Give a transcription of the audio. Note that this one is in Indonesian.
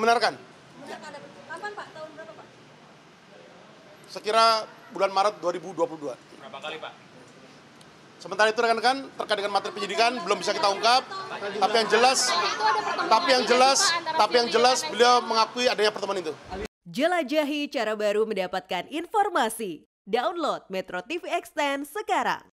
Membenarkan? Membenarkan. Kapan Pak? Tahun berapa Pak? Sekira bulan Maret 2022. Berapa kali Pak? Sementara itu rekan-rekan terkait dengan materi penyidikan belum bisa kita ungkap, tapi yang jelas beliau mengakui adanya pertemuan itu. Jelajahi cara baru mendapatkan informasi. Download Metro TV Extend sekarang.